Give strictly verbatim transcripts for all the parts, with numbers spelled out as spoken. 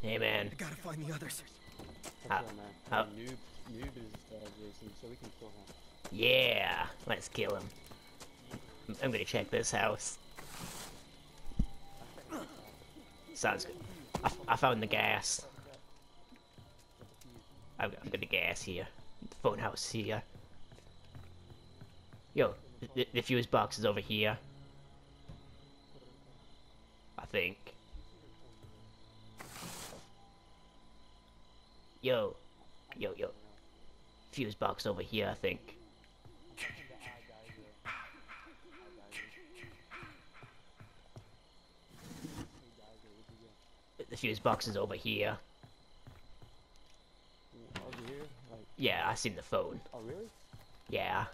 Hey, man. I gotta find the others. How, how, noob, noob is uh, Jason, so we can kill him. Yeah, let's kill him. I'm gonna check this house. Sounds good. I, I found the gas. I've got, I've got the gas here. The phone house here. Yo, the, the fuse box is over here. I think. Yo, yo, yo. Fuse box over here, I think. The fuse box is over here. Over here? Like... Yeah, I seen the phone. Oh, really? Yeah.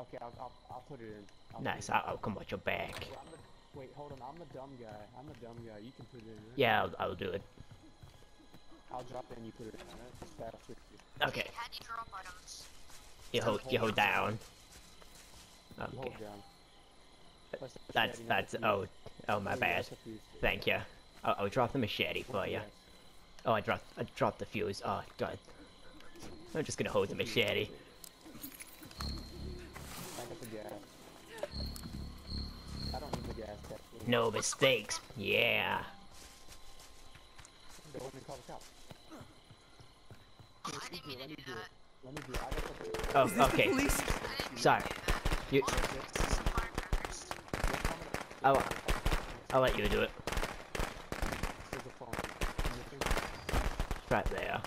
Okay, I'll, I'll, I'll put it in. I'll nice, I'll, I'll come watch your back. Well, a... Wait, hold on, I'm a dumb guy. I'm a dumb guy. You can put it in. Right? Yeah, I'll, I'll do it. I'll drop it and you put it in. Right? It's okay. How do you drop items? You hold, you hold down. Okay. You hold down. That's, that's, oh, oh, my bad. Thank you. I'll, I'll drop the machete for you. Oh, I dropped, I dropped the fuse. Oh, God. I'm just gonna hold the machete. No mistakes. Yeah. Oh, okay. Sorry. You. I'll, I'll let you do it. Right there.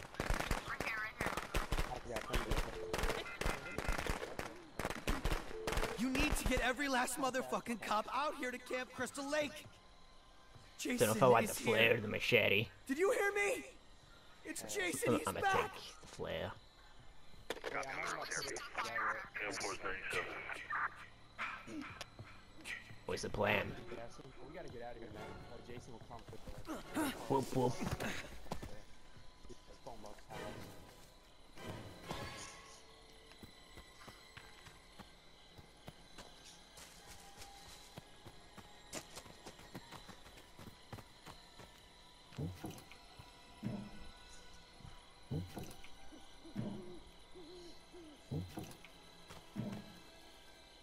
You need to get every last motherfucking cop out here to Camp Crystal Lake. Jason, don't know if I want the flare or the machete. Did you hear me? It's Jason. I'm, he's I'm back. Gonna take the flare. What's the plan? We gotta get out of here now. Jason will come for us. Whoop whoop.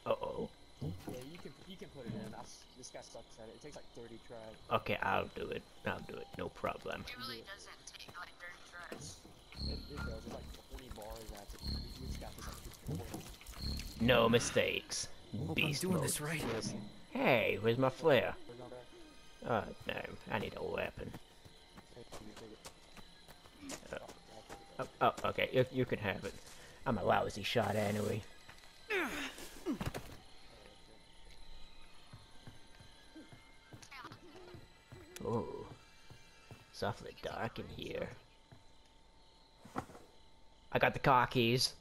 Uh-oh. Yeah, you can, you can put it in. I, this guy sucks at it. It takes like thirty tries. Okay, I'll do it. I'll do it. No problem. It really doesn't take like thirty tries. It, it does. It's like twenty bars after. You just got this like fifty. No mistakes. Hope Beast I'm doing mode. This right. Hey, where's my flare? Oh, no. I need a weapon. Uh, oh, oh, okay. You, you can have it. I'm a lousy shot anyway. Oh, it's awfully dark in here. I got the car keys.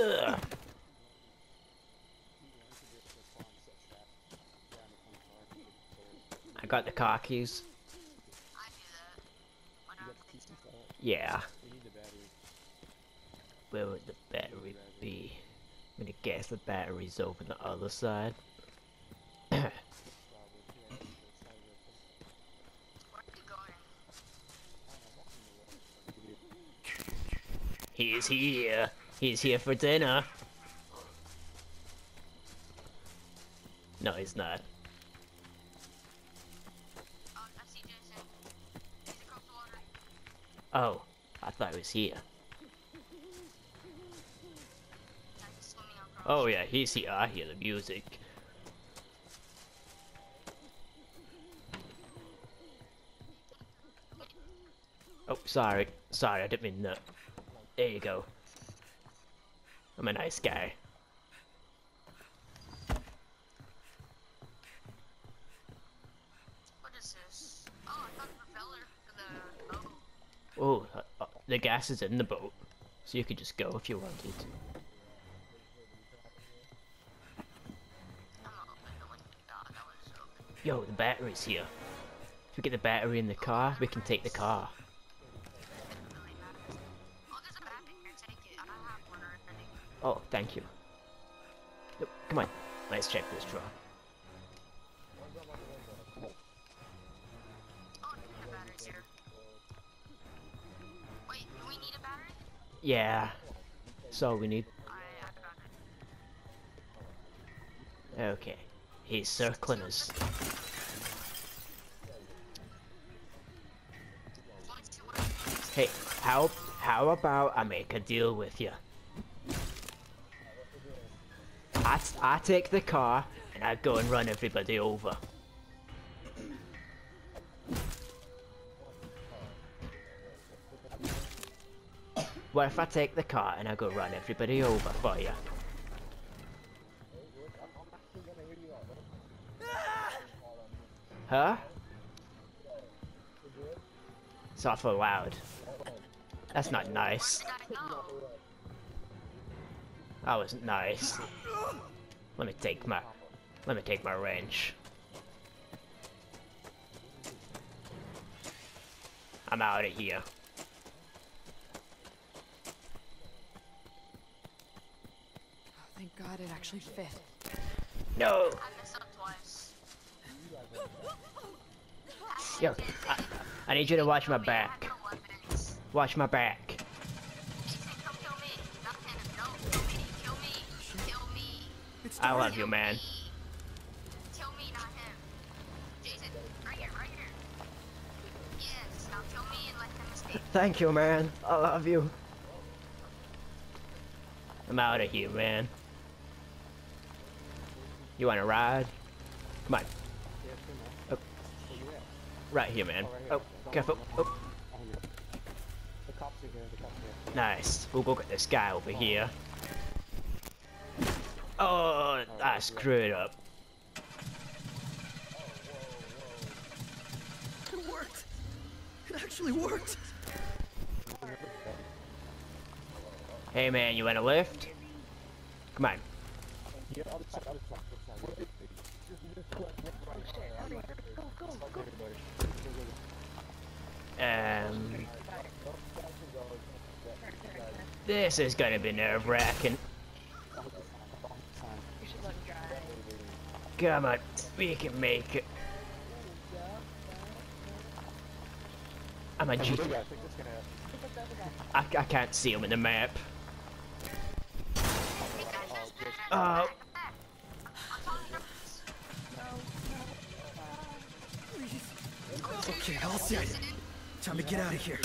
Ugh. I got the car keys. Yeah. Where would the battery be? I'm gonna guess the battery's over the other side. He's here. He's here for dinner. No, he's not. Oh, I see Jason. He's across the water. Oh, I thought he was here. Oh yeah, he's here. I hear the music. Oh, sorry. Sorry, I didn't mean that. There you go. I'm a nice guy. What is this? Oh, I found the propeller for the boat. Oh, uh, uh, the gas is in the boat, so you could just go if you wanted. Yo, the battery's here. we get the battery in the car, we can take the car. Oh, thank you. Nope, come on, let's check this drawer. Yeah, that's all we need. Okay, he's circling us. Hey, how how about I make a deal with you? I, I take the car and I go and run everybody over. What if I take the car and I go run everybody over for you? Huh? It's awful loud. That's not nice. That wasn't nice. Let me take my, let me take my wrench. I'm out of here. Thank God it actually fit. No! I messed up twice. Yo, I, I need you to watch my back. Watch my back. I love you, man. Kill me, not him. Jason, right here, right here. Yes, now kill me and let him escape. Thank you, man. I love you. I'm out of here, man. You want to ride? Come on. Oh. Right here, man. Oh, careful. Oh. Nice. We'll go get this guy over here. Oh, I screwed up. It worked. It actually worked. Hey, man, you want a lift? Come on. Um, this is gonna be nerve-wracking. Come on, we can make it. I'm a G T. I, I can't see him in the map. Oh. Okay, I'll see it. Time to get out of here.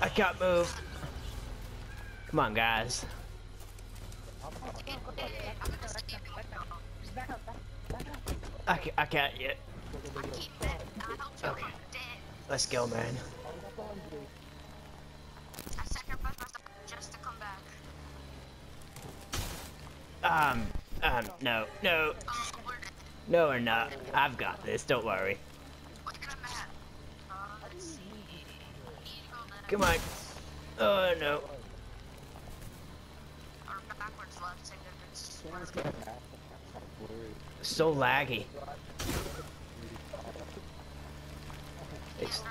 I can't move. Come on, guys. I, I can't yet. Okay. Let's go, man. I sacrificed myself just to come back. Um, um, no, no. No, we're not. I've got this, don't worry. Come on. Oh, no. So laggy. It's,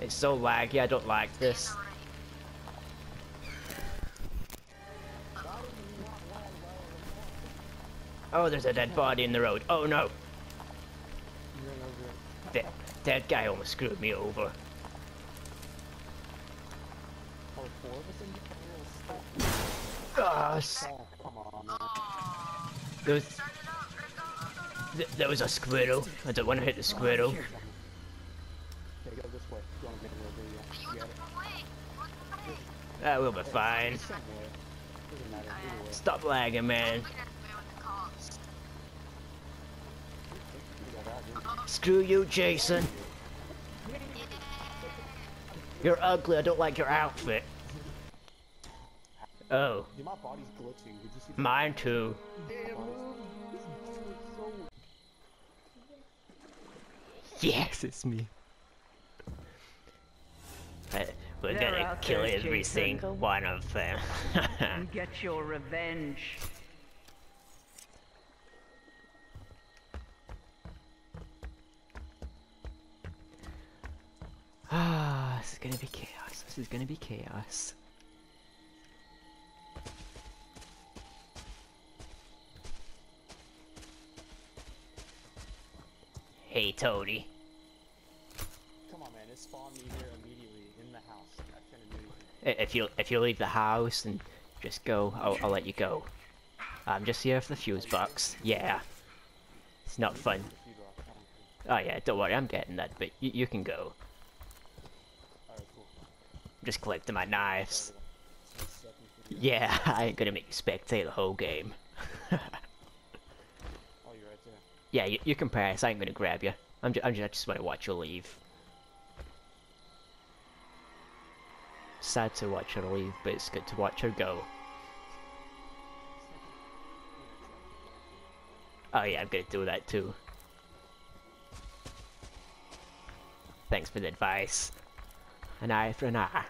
it's so laggy, I don't like this. Oh, there's a dead body in the road. Oh no! That, that guy almost screwed me over. Gosh! There was, there was a squirrel. I don't want to hit the squirrel. Ah, we'll be fine. Stop lagging, man. Screw you, Jason. You're ugly. I don't like your outfit. Oh. Mine too. Yes, it's me. We're They're gonna kill every single one of them. And get your revenge. Ah, this is gonna be chaos. This is gonna be chaos. Hey, Tony. Come on, man. It spawned me here immediately in the house. That's gonna do it. If you if you leave the house and just go, I'll, I'll let you go. I'm just here for the fuse box. Yeah. It's not fun. Oh yeah, don't worry, I'm getting that, but you, you can go. Just collecting my knives. Yeah, I ain't gonna make you spectate the whole game. Yeah, you, you can pass, I ain't gonna grab you. I'm ju I'm ju I just wanna watch you leave. Sad to watch her leave, but it's good to watch her go. Oh yeah, I'm gonna do that too. Thanks for the advice. An eye for an eye.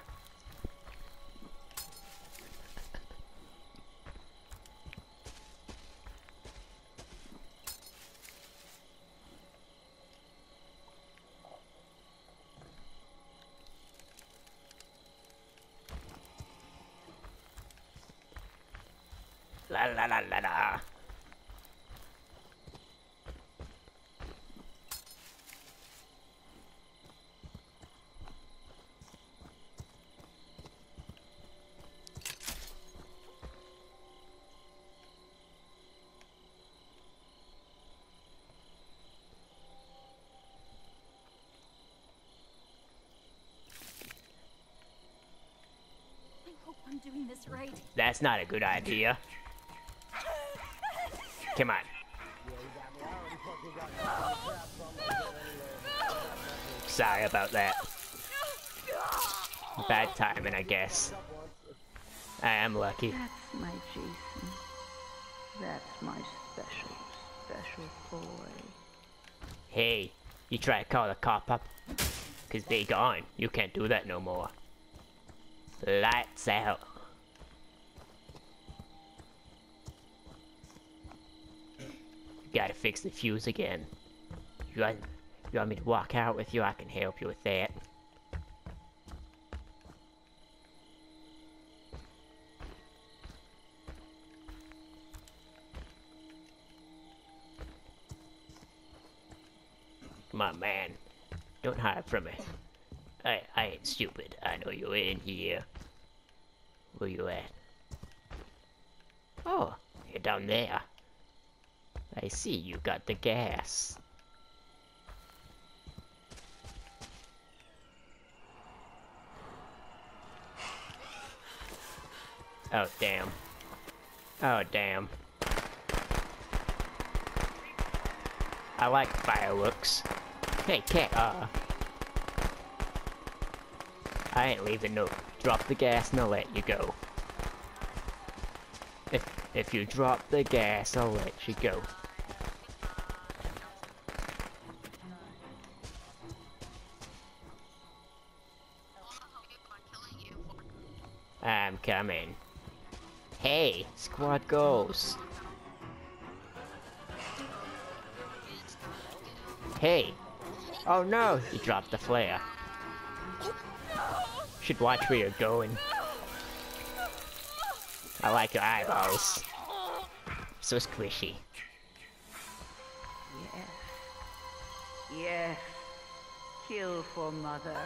La la la la la. Doing this right. That's not a good idea. Come on. Sorry about that. Bad timing, I guess. I am lucky. That's my Jason. That's my special, special boy. Hey, you try to call the cop up? Because they gone. You can't do that no more. Lights out. Gotta fix the fuse again. You want, you want me to walk out with you? I can help you with that. Come on, man. Don't hide from me. I, I ain't stupid. I know you're in here. Where you at? Oh, you're down there. I see you got the gas. Oh, damn. Oh, damn. I like fireworks. Hey, cat. Uh, I ain't leaving no. Drop the gas and I'll let you go. If, if you drop the gas, I'll let you go. I'm coming. Hey, squad goes. Hey. Oh no, you dropped the flare. Should watch where you're going. I like your eyeballs. So squishy. Yes. Yes. Kill for mother.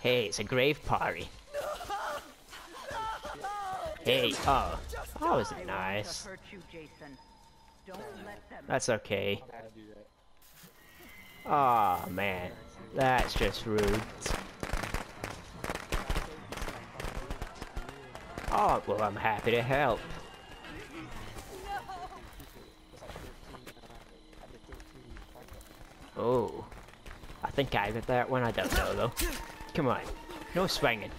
Hey, it's a grave party. Hey, oh. That was nice. That's okay. Oh man. That's just rude. Oh, well, I'm happy to help. No. Oh. I think I got that one. I don't know, though. Come on. No swinging.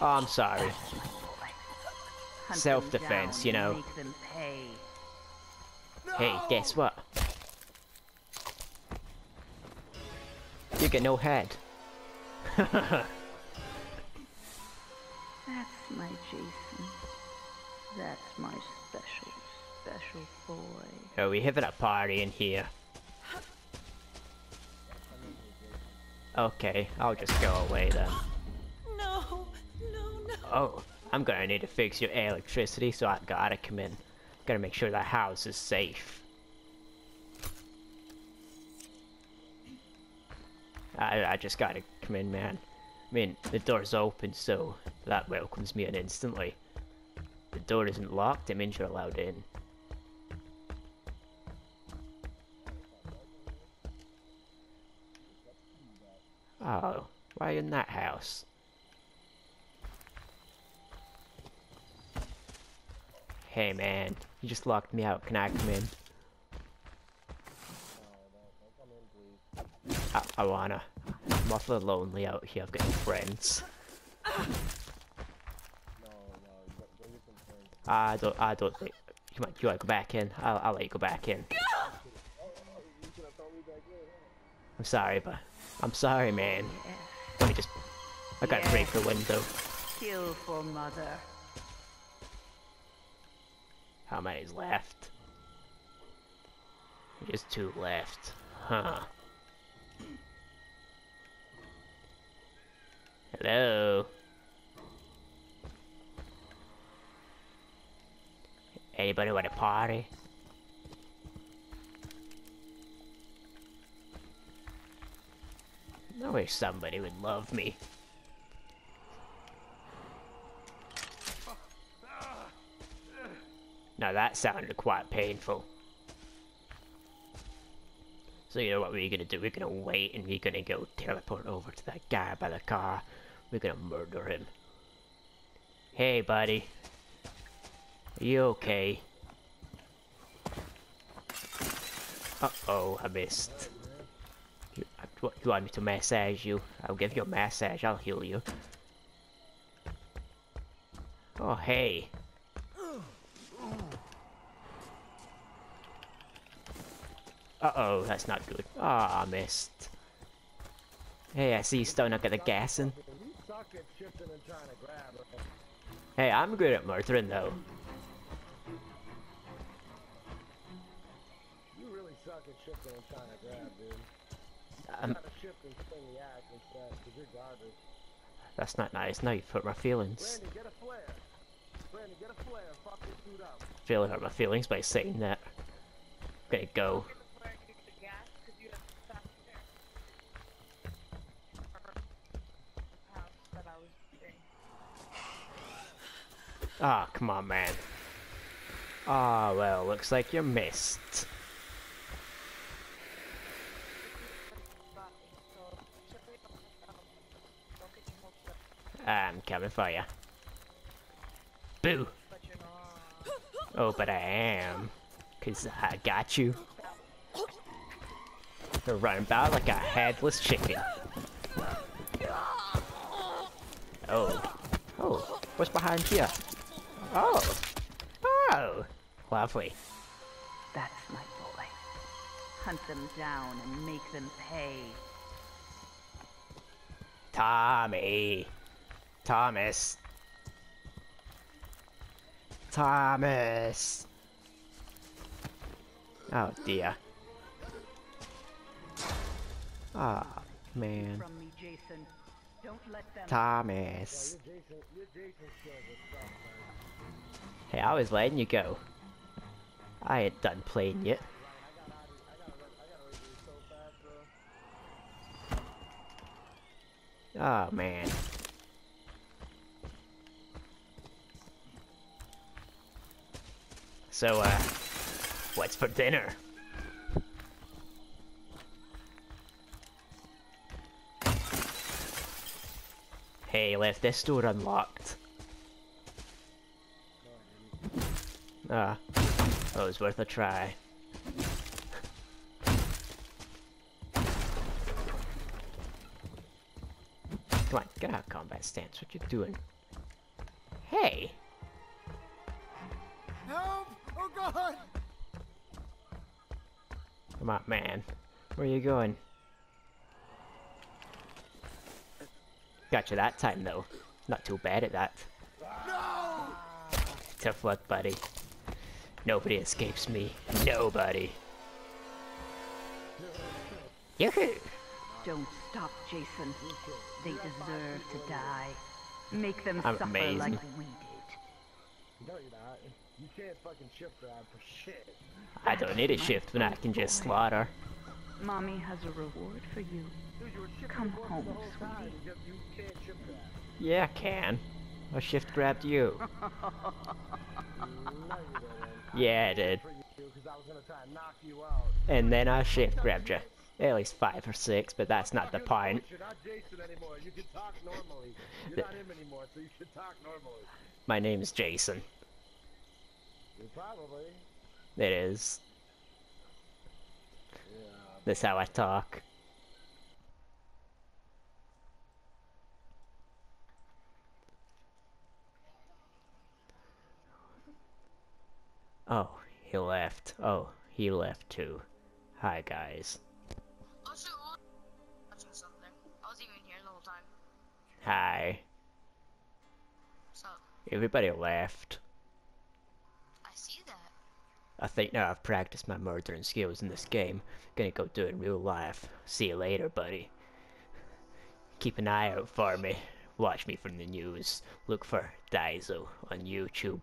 Oh, I'm sorry. Self-defense, you know. Hey, guess what? You get no head. That's my Jason. That's my special, special boy. Oh, we having a party in here. Okay, I'll just go away then. No, no, no. Oh, I'm gonna need to fix your electricity, so I gotta come in. Gotta make sure the house is safe. I, I just gotta come in, man. I mean, the door's open, so that welcomes me in instantly. The door isn't locked, it means you're allowed in. Oh, why in that house? Hey man, you just locked me out, can I come in? I, I wanna. I'm awfully lonely out here, I've got no friends. I don't, I don't think... Come on, do you want to go back in? I'll, I'll let you go back in. I'm sorry, but... I'm sorry, man. Yeah. Let me just... I gotta yeah. break the window. Skillful mother. How many's left? Just two left. Huh. Hello? Anybody want a party? I wish somebody would love me. Now that sounded quite painful. So you know what we're gonna do? We're gonna wait and we're gonna go teleport over to that guy by the car. We're gonna murder him. Hey buddy. Are you okay? Uh-oh, I missed. You, what, you want me to massage you? I'll give you a massage, I'll heal you. Oh, hey. Uh-oh, that's not good. Ah, oh, I missed. Hey, I see you still not got the gas in. Hey, I'm good at murdering though. Um, that's not nice. Now you hurt my feelings. Really hurt my feelings by saying that. I'm gonna go. Ah, oh, come on, man. Ah, oh, well, looks like you missed. I'm coming for you. Boo! Oh, but I am. Cause I got you. You're running about like a headless chicken. Oh. Oh, what's behind here? Oh. Oh. Lovely. That's my boy. Hunt them down and make them pay. Tommy. Thomas. Thomas. Oh dear. Ah, oh, man. From me, Jason. Don't let them... Thomas. Hey, I was letting you go. I ain't done playing yet. Oh man. So, uh, what's for dinner? Hey, you left this door unlocked. Ah, that was worth a try. Come on, get out of combat stance. What you doing? Hey! Help! Oh god! Come on, man. Where are you going? Gotcha that time, though. Not too bad at that. No! Tough luck, buddy. Nobody escapes me. Nobody. Yoo-hoo! Don't stop Jason. They deserve to die. Make them I'm suffer amazing. Like we did. No, you're not. You can't fucking shift drive for shit. I don't need a shift when I can just slaughter. Mommy has a reward for you. Come home, sweetie. Yeah, I can. I shift grabbed you. Yeah, I did. And then I shift grabbed you. At least five or six, but that's not the point. My name is Jason. Probably. It is. Yeah, that's how I talk. Oh, he left. Oh, he left too. Hi, guys. Also, I was watching something. I was even here the whole time. Hi. What's up? Everybody left. I see that. I think now I've practiced my murdering skills in this game. Gonna go do it in real life. See you later, buddy. Keep an eye out for me. Watch me from the news. Look for Daiso on YouTube.